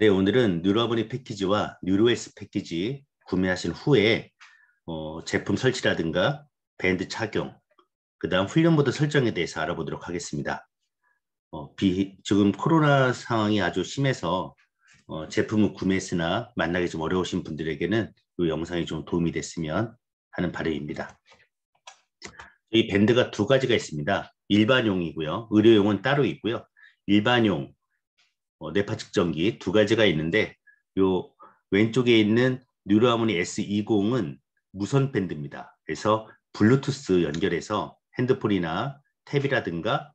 네, 오늘은 뉴러버니 패키지와 뉴로에스 패키지 구매하신 후에 제품 설치라든가 밴드 착용, 그 다음 훈련모드 설정에 대해서 알아보도록 하겠습니다. 지금 코로나 상황이 아주 심해서 제품을 구매했으나 만나기 좀 어려우신 분들에게는 이 영상이 좀 도움이 됐으면 하는 바람입니다. 이 밴드가 두 가지가 있습니다. 일반용이고요. 의료용은 따로 있고요. 일반용 뇌파 측정기 두 가지가 있는데, 요 왼쪽에 있는 뉴로하모니 S20은 무선 밴드입니다. 그래서 블루투스 연결해서 핸드폰이나 탭이라든가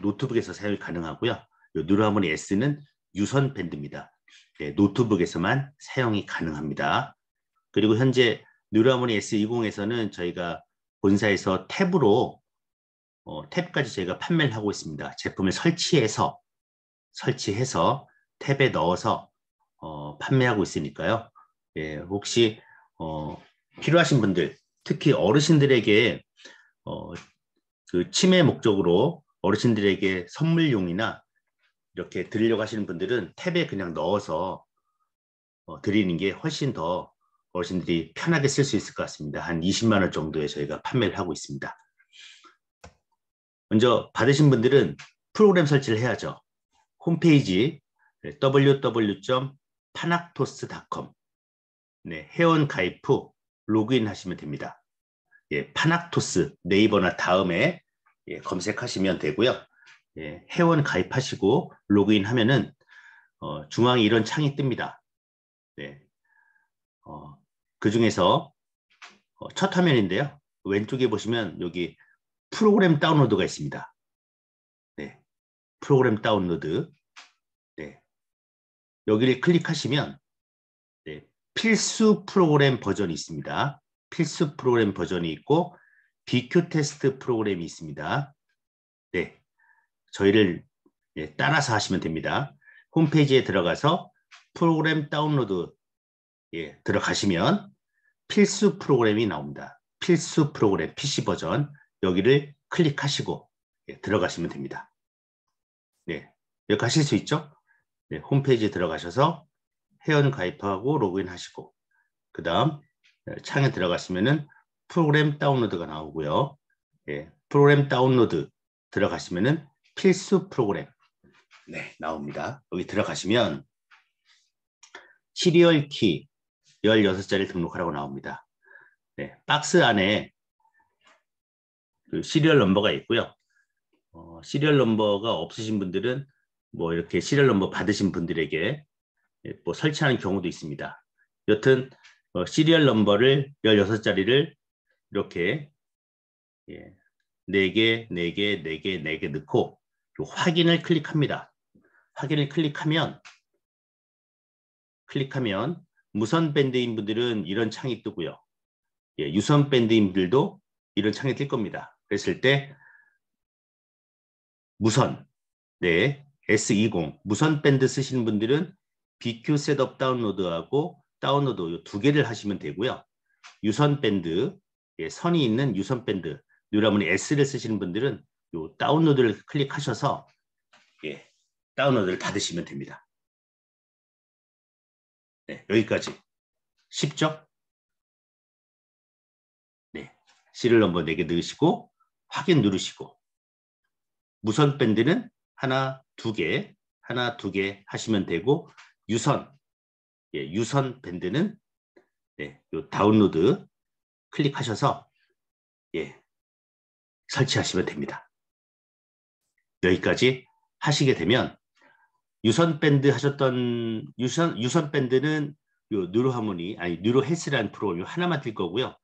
노트북에서 사용이 가능하고요. 요 뉴로하모니 S는 유선 밴드입니다. 네, 노트북에서만 사용이 가능합니다. 그리고 현재 뉴로하모니 S20에서는 저희가 본사에서 탭으로 탭까지 저희가 판매를 하고 있습니다. 제품을 설치해서 탭에 넣어서 판매하고 있으니까요. 예, 혹시 필요하신 분들, 특히 어르신들에게 그 치매 목적으로 어르신들에게 선물용이나 이렇게 드리려고 하시는 분들은 탭에 그냥 넣어서 드리는 게 훨씬 더 어르신들이 편하게 쓸 수 있을 것 같습니다. 한 20만 원 정도에 저희가 판매를 하고 있습니다. 먼저 받으신 분들은 프로그램 설치를 해야죠. 홈페이지 www.panaxtos.com 네, 회원 가입 후 로그인 하시면 됩니다. 예, 파낙토스 네이버나 다음에 검색하시면 되고요. 예, 회원 가입하시고 로그인 하면은 중앙에 이런 창이 뜹니다. 네, 그 중에서 첫 화면인데요. 왼쪽에 보시면 여기 프로그램 다운로드가 있습니다. 네, 프로그램 다운로드. 네, 여기를 클릭하시면 네, 필수 프로그램 버전이 있습니다. 필수 프로그램 버전이 있고 BQ 테스트 프로그램이 있습니다. 네, 저희를 따라서 하시면 됩니다. 홈페이지에 들어가서 프로그램 다운로드 들어가시면 필수 프로그램이 나옵니다. 필수 프로그램 PC 버전 여기를 클릭하시고 들어가시면 됩니다. 네, 여기 하실 수 있죠? 네, 홈페이지에 들어가셔서 회원 가입하고 로그인 하시고 그 다음 창에 들어가시면은 프로그램 다운로드가 나오고요. 예, 프로그램 다운로드 들어가시면은 필수 프로그램 네, 나옵니다. 여기 들어가시면 시리얼 키 16자리를 등록하라고 나옵니다. 네, 박스 안에 그 시리얼 넘버가 있고요. 시리얼 넘버가 없으신 분들은 뭐 이렇게 시리얼 넘버 받으신 분들에게 뭐 설치하는 경우도 있습니다. 여튼 시리얼 넘버를 16자리를 이렇게 4개, 4개, 4개, 4개 넣고 확인을 클릭합니다. 확인을 클릭하면 무선 밴드인 분들은 이런 창이 뜨고요. 예, 유선 밴드인 분들도 이런 창이 뜰 겁니다. 그랬을 때 무선, 네, S20 무선 밴드 쓰시는 분들은 BQ 셋업 다운로드하고 다운로드 두 개를 하시면 되고요. 유선 밴드, 예, 선이 있는 유선 밴드 뉴라문이 S를 쓰시는 분들은 요 다운로드를 클릭하셔서 예, 다운로드를 받으시면 됩니다. 네, 여기까지 쉽죠? 네, 시리얼 넘버 4개 넣으시고 확인 누르시고 무선 밴드는 하나, 두 개, 하나, 두 개 하시면 되고 유선, 예, 유선 밴드는 네, 요 다운로드 클릭하셔서 예, 설치하시면 됩니다. 여기까지 하시게 되면 유선 밴드 하셨던 유선 밴드는 요 뉴로하모니 아니 뉴로헬스라는 프로그램 하나만 뜰 거고요.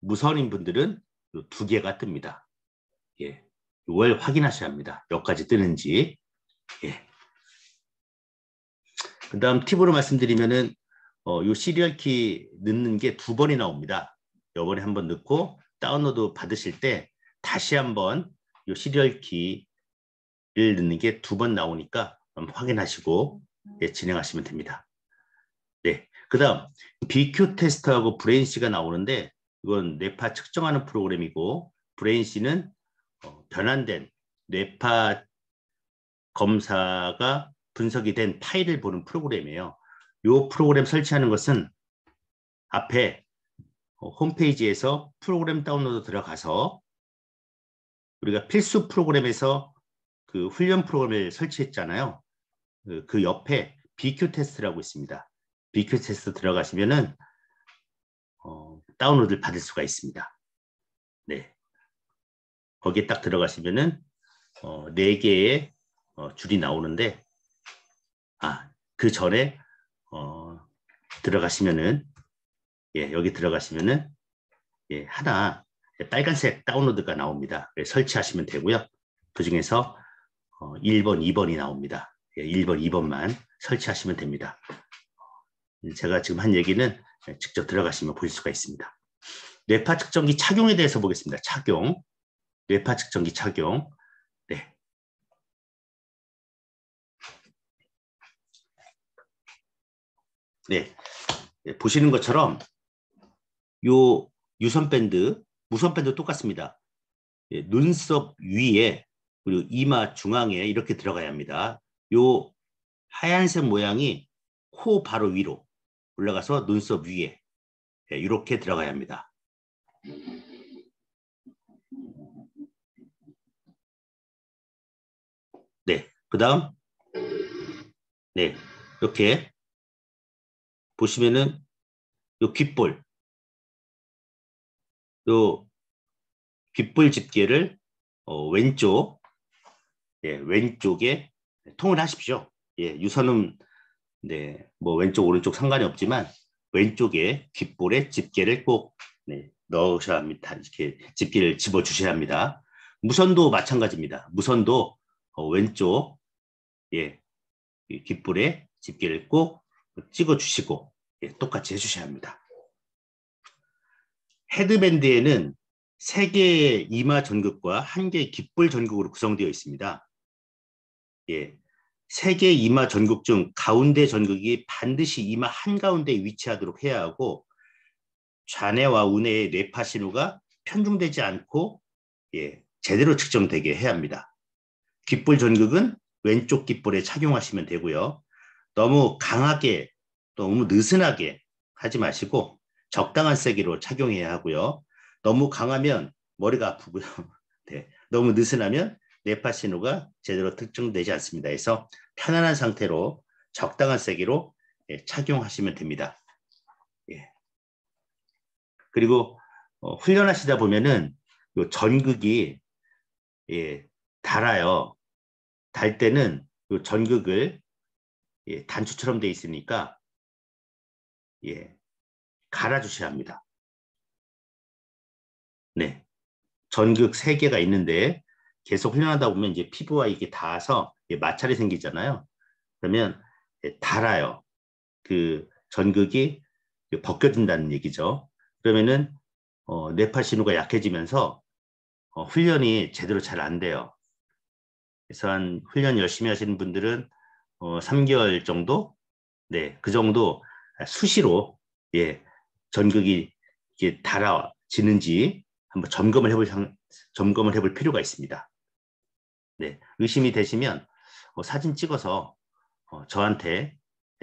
무선인 분들은 요 두 개가 뜹니다. 예, 이걸 확인하셔야 합니다. 몇 가지 뜨는지. 예. 그 다음 팁으로 말씀드리면은 요 시리얼 키 넣는 게 두 번이 나옵니다. 요번에 한번 넣고 다운로드 받으실 때 다시 한번 요 시리얼 키를 넣는 게 두 번 나오니까 확인하시고 예, 진행하시면 됩니다. 네, 그 다음 BQ 테스트하고 브레인씨가 나오는데 이건 뇌파 측정하는 프로그램이고 브레인씨는 변환된 뇌파 검사가 분석이 된 파일을 보는 프로그램이에요. 이 프로그램 설치하는 것은 앞에 홈페이지에서 프로그램 다운로드 들어가서 우리가 필수 프로그램에서 그 훈련 프로그램을 설치했잖아요. 그 옆에 BQ 테스트라고 있습니다. BQ 테스트 들어가시면은 다운로드를 받을 수가 있습니다. 네, 거기에 딱 들어가시면은 4개의 줄이 나오는데, 그 전에 들어가시면은, 예, 여기 들어가시면은, 예, 하나 빨간색 다운로드가 나옵니다. 설치하시면 되고요. 그 중에서 1번, 2번이 나옵니다. 예, 1번, 2번만 설치하시면 됩니다. 제가 지금 한 얘기는 직접 들어가시면 보실 수가 있습니다. 뇌파 측정기 착용에 대해서 보겠습니다. 착용, 뇌파 측정기 착용. 네. 네. 네, 보시는 것처럼 요 유선밴드, 무선밴드 똑같습니다. 예, 눈썹 위에 그리고 이마 중앙에 이렇게 들어가야 합니다. 요 하얀색 모양이 코 바로 위로 올라가서 눈썹 위에, 예, 이렇게 들어가야 합니다. 네, 그 다음, 네, 이렇게 보시면은 요 귓볼, 요 귓볼 집게를 왼쪽, 예, 왼쪽에 통을 하십시오. 예, 유선은 네, 뭐 왼쪽 오른쪽 상관이 없지만 왼쪽에 귓볼에 집게를 꼭, 네, 넣으셔야 합니다. 이렇게 집게를 집어 주셔야 합니다. 무선도 마찬가지입니다. 무선도 왼쪽, 예, 귓볼에 집게를 꼭 찍어 주시고, 예, 똑같이 해주셔야 합니다. 헤드밴드에는 3개의 이마 전극과 1개의 귓볼 전극으로 구성되어 있습니다. 예, 3개의 이마 전극 중 가운데 전극이 반드시 이마 한가운데 위치하도록 해야 하고, 좌뇌와 우뇌의 뇌파 신호가 편중되지 않고, 예, 제대로 측정되게 해야 합니다. 귓볼 전극은 왼쪽 귓볼에 착용하시면 되고요. 너무 강하게, 너무 느슨하게 하지 마시고 적당한 세기로 착용해야 하고요. 너무 강하면 머리가 아프고요. 네, 너무 느슨하면 뇌파 신호가 제대로 특정되지 않습니다. 그래서 편안한 상태로 적당한 세기로, 예, 착용하시면 됩니다. 예. 그리고 훈련하시다 보면은 요 전극이, 예, 달아요. 달 때는 요 전극을, 예, 단추처럼 돼 있으니까, 예, 갈아주셔야 합니다. 네, 전극 3개가 있는데 계속 훈련하다 보면 이제 피부와 이게 닿아서 마찰이 생기잖아요. 그러면 달아요. 그 전극이 벗겨진다는 얘기죠. 그러면은 뇌파 신호가 약해지면서 훈련이 제대로 잘 안 돼요. 그래서 한 훈련 열심히 하시는 분들은 3개월 정도, 네, 그 정도 수시로, 예, 전극이 이게 달아지는지 한번 점검을 해볼 필요가 있습니다. 네, 의심이 되시면 사진 찍어서 저한테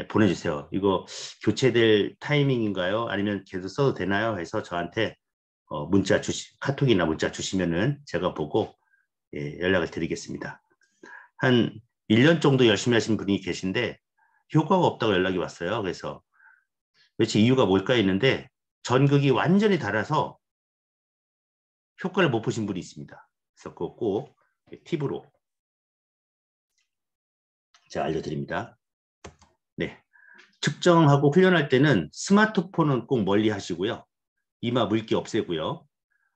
보내주세요. 이거 교체될 타이밍인가요? 아니면 계속 써도 되나요? 해서 저한테 카톡이나 문자 주시면은 제가 보고, 예, 연락을 드리겠습니다. 한 1년 정도 열심히 하신 분이 계신데 효과가 없다고 연락이 왔어요. 그래서 도대체 이유가 뭘까 했는데 전극이 완전히 달아서 효과를 못 보신 분이 있습니다. 그래서 그거 꼭 팁으로 제가 알려드립니다. 네, 측정하고 훈련할 때는 스마트폰은 꼭 멀리 하시고요. 이마 물기 없애고요.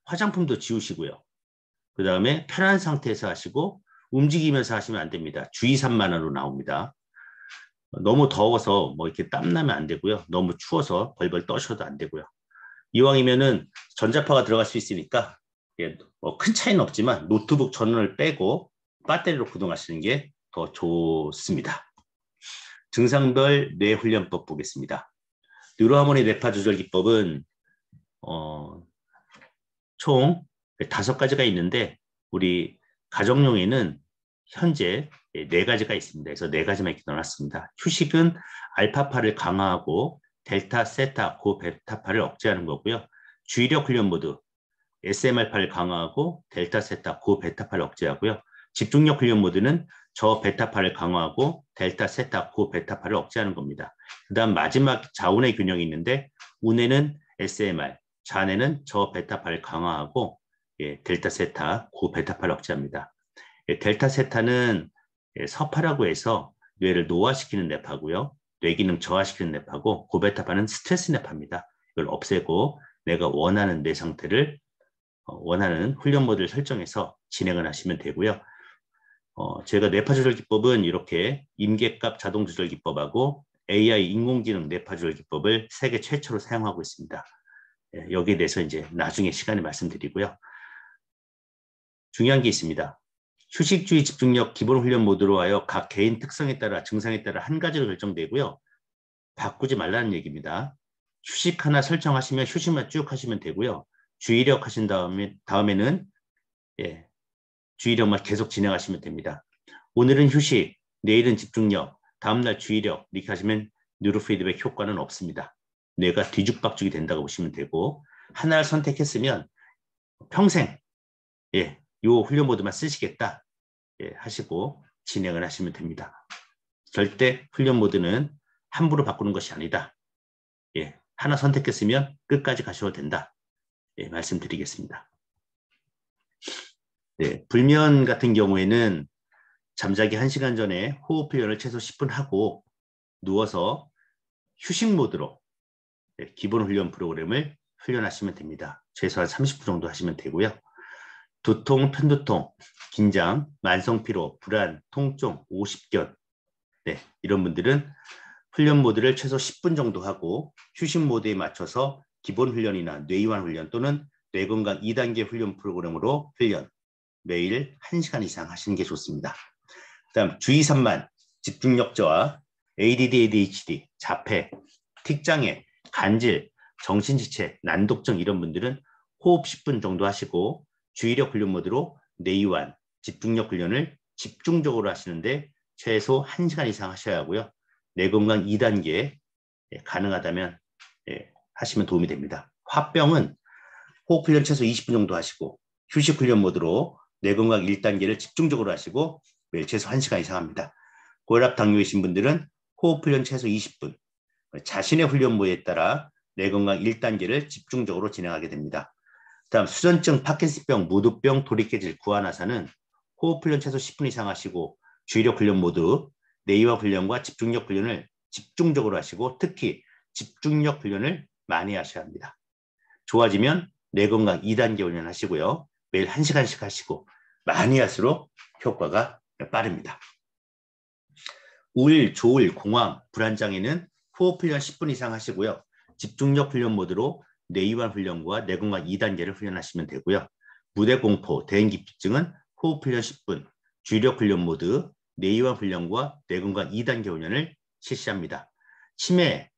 화장품도 지우시고요. 그 다음에 편한 상태에서 하시고 움직이면서 하시면 안 됩니다. 주의 산만으로 나옵니다. 너무 더워서 뭐 이렇게 땀나면 안 되고요. 너무 추워서 벌벌 떠셔도 안 되고요. 이왕이면은 전자파가 들어갈 수 있으니까, 예, 큰 차이는 없지만 노트북 전원을 빼고 배터리로 구동하시는 게 더 좋습니다. 증상별 뇌훈련법 보겠습니다. 뉴로하모니 뇌파 조절 기법은 총 5가지가 있는데 우리 가정용에는 현재 네 가지가 있습니다. 그래서 네 가지만 이렇게 넣어놨습니다. 휴식은 알파파를 강화하고 델타, 세타, 고, 베타파를 억제하는 거고요. 주의력 훈련 모드, SMR파를 강화하고 델타, 세타, 고, 베타파를 억제하고요. 집중력 훈련 모드는 저 베타파를 강화하고 델타, 세타, 고, 베타파를 억제하는 겁니다. 그 다음 마지막 좌우뇌 균형이 있는데 우뇌는 SMR, 좌뇌는 저 베타파를 강화하고 델타, 세타, 고, 베타파를 억제합니다. 델타, 세타는 서파라고 해서 뇌를 노화시키는 뇌파고요. 뇌기능 저하시키는 뇌파고 고베타파는 스트레스 뇌파입니다. 이걸 없애고 내가 원하는 뇌 상태를 원하는 훈련 모드를 설정해서 진행을 하시면 되고요. 제가 뇌파 조절 기법은 이렇게 임계값 자동 조절 기법하고 AI 인공지능 뇌파 조절 기법을 세계 최초로 사용하고 있습니다. 여기에 대해서 이제 나중에 시간에 말씀드리고요. 중요한 게 있습니다. 휴식주의 집중력 기본 훈련 모드로 하여 각 개인 특성에 따라 증상에 따라 한 가지로 결정되고요. 바꾸지 말라는 얘기입니다. 휴식 하나 설정하시면 휴식만 쭉 하시면 되고요. 주의력 하신 다음에는 주의력만 계속 진행하시면 됩니다. 오늘은 휴식, 내일은 집중력, 다음날 주의력 이렇게 하시면 뉴로피드백 효과는 없습니다. 뇌가 뒤죽박죽이 된다고 보시면 되고 하나를 선택했으면 평생 요 훈련 모드만 쓰시겠다 하시고 진행을 하시면 됩니다. 절대 훈련 모드는 함부로 바꾸는 것이 아니다. 하나 선택했으면 끝까지 가셔도 된다. 말씀드리겠습니다. 불면 같은 경우에는 잠자기 1시간 전에 호흡 표현을 최소 10분 하고 누워서 휴식 모드로 기본 훈련 프로그램을 훈련하시면 됩니다. 최소한 30분 정도 하시면 되고요. 두통, 편두통, 긴장, 만성피로, 불안, 통증, 오십견 이런 분들은 훈련 모드를 최소 10분 정도 하고 휴식 모드에 맞춰서 기본 훈련이나 뇌이완 훈련 또는 뇌건강 2단계 훈련 프로그램으로 훈련 매일 1시간 이상 하시는 게 좋습니다. 그 다음 주의 산만, 집중력 저하, ADD, ADHD, 자폐, 틱장애, 간질, 정신지체, 난독증 이런 분들은 호흡 10분 정도 하시고 주의력 훈련 모드로 뇌이완, 집중력 훈련을 집중적으로 하시는데 최소 1시간 이상 하셔야 하고요. 뇌건강 2단계 가능하다면 하시면 도움이 됩니다. 화병은 호흡 훈련 최소 20분 정도 하시고 휴식 훈련 모드로 뇌건강 1단계를 집중적으로 하시고 매일 최소 1시간 이상 합니다. 고혈압, 당뇨이신 분들은 호흡 훈련 최소 20분, 자신의 훈련 모드에 따라 뇌건강 1단계를 집중적으로 진행하게 됩니다. 다음 수전증, 파킨슨병, 무두병, 돌이깨질, 구안화사는 호흡 훈련 최소 10분 이상 하시고 주의력 훈련 모드, 뇌이완 훈련과 집중력 훈련을 집중적으로 하시고 특히 집중력 훈련을 많이 하셔야 합니다. 좋아지면 뇌건강 2단계 훈련하시고요. 매일 1시간씩 하시고 많이 할수록 효과가 빠릅니다. 우울, 조울, 공황, 불안장애는 호흡 훈련 10분 이상 하시고요. 집중력 훈련 모드로 뇌이완 훈련과 뇌건강 2단계를 훈련하시면 되고요. 무대공포, 대인기피증은 호흡 훈련 10분, 주의력 훈련 모드, 뇌이완 훈련과 뇌건강 2단계 훈련을 실시합니다. 치매,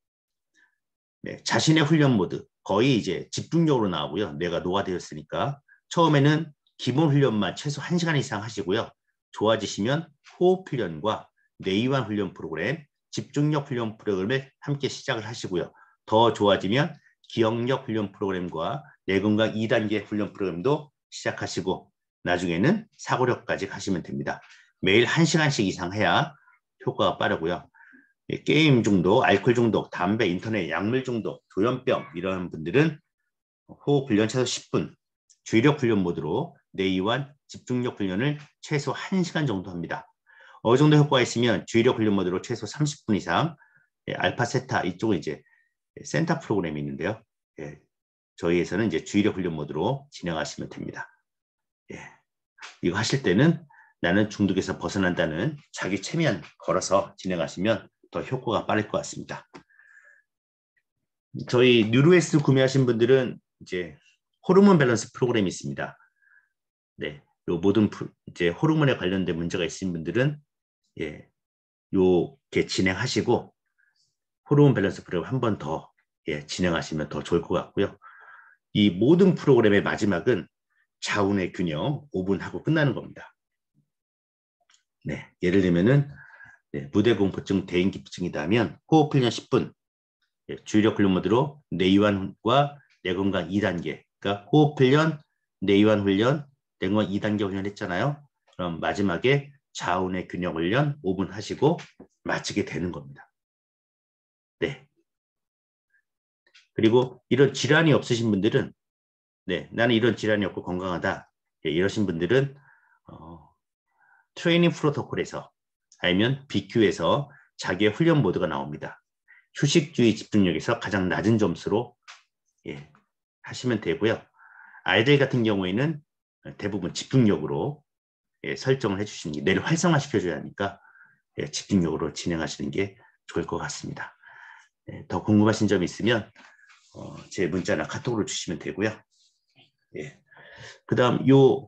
자신의 훈련 모드, 거의 이제 집중력으로 나오고요. 뇌가 노화되었으니까 처음에는 기본 훈련만 최소 1시간 이상 하시고요. 좋아지시면 호흡 훈련과 뇌이완 훈련 프로그램, 집중력 훈련 프로그램에 함께 시작을 하시고요. 더 좋아지면 기억력 훈련 프로그램과 뇌건강 2단계 훈련 프로그램도 시작하시고 나중에는 사고력까지 가시면 됩니다. 매일 1시간씩 이상 해야 효과가 빠르고요. 게임 중독, 알코올 중독, 담배, 인터넷, 약물 중독, 조현병 이런 분들은 호흡 훈련 최소 10분, 주의력 훈련 모드로 뇌이완, 집중력 훈련을 최소 1시간 정도 합니다. 어느 정도 효과가 있으면 주의력 훈련 모드로 최소 30분 이상, 알파, 세타 이쪽은 이제 센터 프로그램이 있는데요. 저희에서는 이제 주의력 훈련 모드로 진행하시면 됩니다. 이거 하실 때는 나는 중독에서 벗어난다는 자기 체면 걸어서 진행하시면 더 효과가 빠를 것 같습니다. 저희 뉴로에스 구매하신 분들은 이제 호르몬 밸런스 프로그램이 있습니다. 요 모든 이제 호르몬에 관련된 문제가 있으신 분들은 요렇게 진행하시고. 호르몬 밸런스 프로그램 한 번 더 진행하시면 더 좋을 것 같고요. 이 모든 프로그램의 마지막은 좌우뇌 균형 5분 하고 끝나는 겁니다. 네, 예를 들면은 네, 무대공포증 대인기피증이라면 호흡 훈련 10분, 예, 주의력 훈련 모드로 뇌이완과 뇌건강 2단계, 그러니까 호흡 훈련, 뇌이완 훈련, 뇌건강 2단계 훈련 했잖아요. 그럼 마지막에 좌우뇌 균형 훈련 5분 하시고 마치게 되는 겁니다. 네. 그리고 이런 질환이 없으신 분들은, 네, 나는 이런 질환이 없고 건강하다, 예, 이러신 분들은 트레이닝 프로토콜에서 아니면 BQ에서 자기의 훈련 모드가 나옵니다. 휴식주의 집중력에서 가장 낮은 점수로, 예, 하시면 되고요. 아이들 같은 경우에는 대부분 집중력으로, 예, 설정을 해주시는 게, 뇌를 활성화시켜줘야 하니까, 예, 집중력으로 진행하시는 게 좋을 것 같습니다. 예, 더 궁금하신 점이 있으면 제 문자나 카톡으로 주시면 되고요. 예. 그 다음 요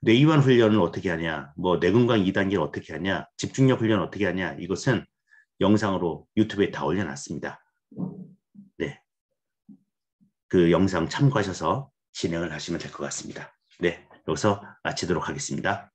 뇌이완 훈련을 어떻게 하냐, 뭐 뇌건강 2단계를 어떻게 하냐, 집중력 훈련을 어떻게 하냐, 이것은 영상으로 유튜브에 다 올려놨습니다. 네, 그 영상 참고하셔서 진행을 하시면 될 것 같습니다. 네, 여기서 마치도록 하겠습니다.